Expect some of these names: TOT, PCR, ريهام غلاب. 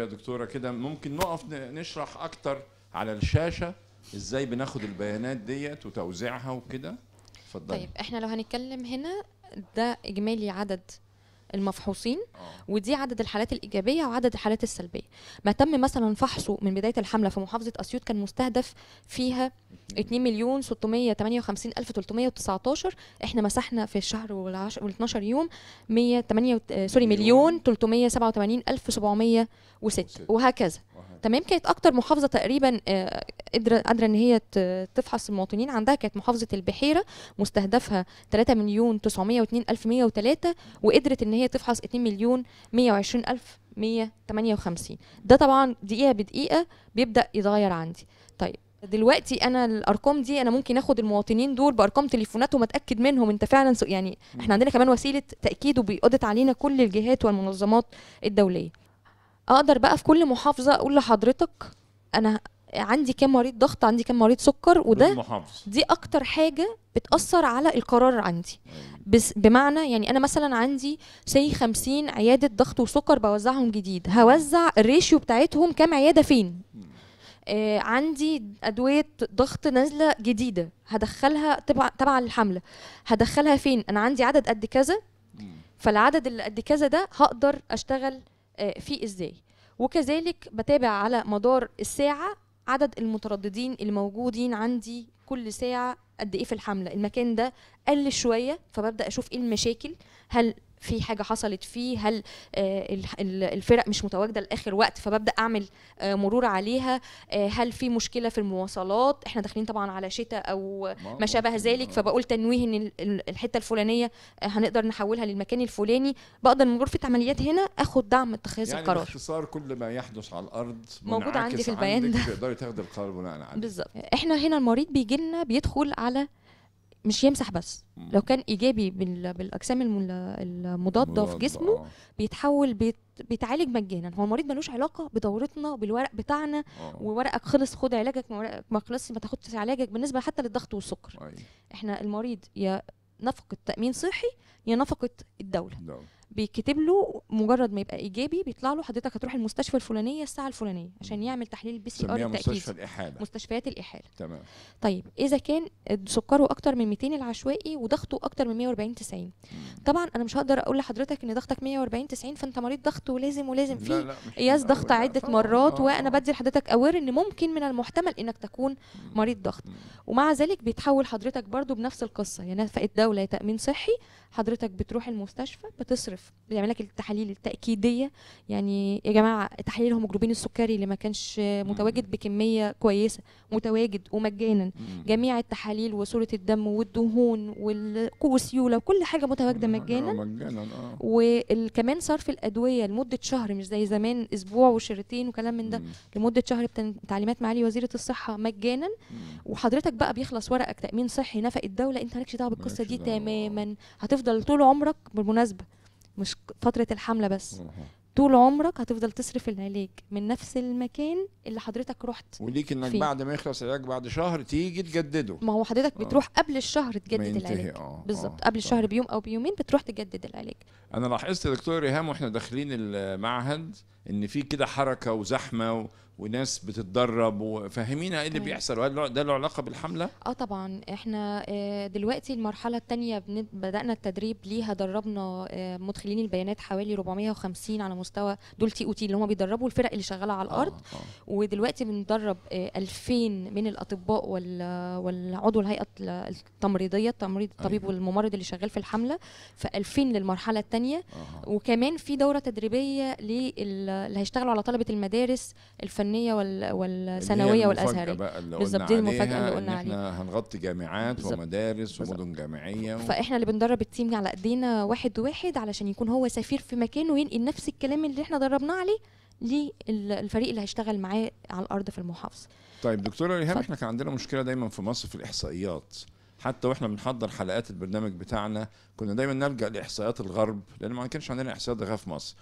يا دكتورة كده ممكن نقف نشرح أكتر على الشاشة إزاي بناخد البيانات ديت وتوزيعها وكده. اتفضلي. طيب إحنا لو هنتكلم هنا ده إجمالي عدد المفحوصين ودي عدد الحالات الايجابيه وعدد الحالات السلبيه. ما تم مثلا فحصه من بدايه الحمله في محافظه اسيوط كان مستهدف فيها 2,658,319، احنا مسحنا في الشهر وال12 يوم 1,387,706 وهكذا. تمام. كانت اكتر محافظه تقريبا قادره ان هي تفحص المواطنين عندها كانت محافظه البحيره مستهدفها 3,902,103 وقدرت ان هي تفحص 2,120,158. ده طبعا دقيقه بدقيقه بيبدا يتغير عندي. طيب دلوقتي انا الارقام دي انا ممكن اخد المواطنين دول بارقام تليفوناتهم اتاكد منهم انت فعلا يعني احنا عندنا كمان وسيله تاكيد وبيقضت علينا كل الجهات والمنظمات الدوليه. اقدر بقى في كل محافظه اقول لحضرتك انا عندي كام مريض ضغط، عندي كام مريض سكر، وده دي اكتر حاجه بتاثر على القرار عندي. بس بمعنى يعني انا مثلا عندي 50 عياده ضغط وسكر بوزعهم جديد، هوزع الريشيو بتاعتهم كام عياده فين. عندي ادويه ضغط نازله جديده هدخلها تبع الحمله، هدخلها فين؟ انا عندي عدد قد كذا، فالعدد اللي قد كذا ده هقدر اشتغل فيه ازاي. وكذلك بتابع على مدار الساعه عدد المترددين الموجودين عندي كل ساعه قد ايه في الحمله. المكان ده قل شويه فببدا اشوف ايه المشاكل، هل في حاجه حصلت فيه، هل الفرق مش متواجده لاخر وقت فببدا اعمل مرور عليها، هل في مشكله في المواصلات، احنا داخلين طبعا على شتاء او ما شابه ذلك فبقول تنويه ان الحته الفلانيه هنقدر نحولها للمكان الفلاني. بقدر من غرفه عمليات هنا اخد دعم اتخاذ القرار. يعني باختصار كل ما يحدث على الارض موجود عندي في البيان ده تقدري تاخدي القرار بناء عليه. بالظبط. احنا هنا المريض بيجي لنا بيدخل على مش يمسح بس، لو كان ايجابي بالاجسام المضاده في جسمه بيتحول بيتعالج مجانا. هو المريض ملوش علاقه بدورتنا وبالورق بتاعنا وورقك خلص خد علاجك، ورقك ما خلصش ما تاخدش علاجك. بالنسبه حتى للضغط والسكر احنا المريض يا نفقه تامين صحي يا نفقه الدوله بيكتب له، مجرد ما يبقى ايجابي بيطلع له حضرتك هتروح المستشفى الفلانيه الساعه الفلانيه عشان يعمل تحليل PCR التاكيد. مستشفى الاحاله، مستشفيات الاحاله. تمام. طيب اذا كان سكره اكتر من 200 العشوائي وضغطه اكتر من 140/90، طبعا انا مش هقدر اقول لحضرتك ان ضغطك 140/90 فانت مريض ضغط ولازم في قياس ضغط عده مرات، وانا بدي لحضرتك اوير ان ممكن من المحتمل انك تكون مريض ضغط. ومع ذلك بيتحول حضرتك برضو بنفس القصه، يعني نفقه الدوله تامين صحي، حضرتك بتروح المستشفى بتصرف بيعمل لك التحاليل التاكيديه. يعني يا جماعه تحليل هيموجلوبين السكري اللي ما كانش متواجد بكميه كويسه متواجد ومجانا، جميع التحاليل وصوره الدم والدهون والكوسيوله وكل حاجه متواجده مجانا. وكمان صرف الادويه لمده شهر مش زي زمان اسبوع وشرتين وكلام من ده، لمده شهر بتعليمات معالي وزيره الصحه مجانا. وحضرتك بقى بيخلص ورقك تامين صحي نفقه الدوله، انت مالكش دعوه بالقصه دي تماما، هتفضل طول عمرك بالمناسبه مش فترة الحملة بس، طول عمرك هتفضل تصرف العلاج من نفس المكان اللي حضرتك رحت وليك انك فيه. بعد ما يخلص العلاج بعد شهر تيجي تجدده. ما هو حضرتك بتروح قبل الشهر تجدد العلاج. بالظبط. قبل الشهر بيوم او بيومين بتروح تجدد العلاج. انا لاحظت يا دكتور ريهام واحنا داخلين المعهد ان في كده حركه وزحمه وناس بتتدرب، وفهمينا ايه اللي بيحصل وهل ده له علاقه بالحمله؟ طبعا احنا دلوقتي المرحله الثانيه بدانا التدريب ليها، دربنا مدخلين البيانات حوالي 450 على مستوى دول TOT اللي هم بيدربوا الفرق اللي شغاله على الارض. ودلوقتي بندرب 2000 من الاطباء والعضو الهيئه التمريضيه، التمريض الطبيب والممرض اللي شغال في الحمله، ف 2000 للمرحله الثانيه. وكمان في دوره تدريبيه اللي هيشتغلوا على طلبه المدارس الفنيه والثانويه والازهريه. بالظبط. دي المفاجاه اللي قلنا عليها، احنا هنغطي جامعات ومدارس ومدن جامعيه فاحنا اللي بندرب التيم على ايدينا واحد واحد علشان يكون هو سفير في مكانه وينقل نفس الكلام اللي احنا دربناه عليه للفريق اللي هيشتغل معاه على الارض في المحافظه. طيب دكتوره ريهام، احنا كان عندنا مشكله دايما في مصر في الاحصائيات، حتى واحنا بنحضر حلقات البرنامج بتاعنا كنا دايما نلجا لاحصائيات الغرب لان ما كانش عندنا احصائيات غيرها في مصر.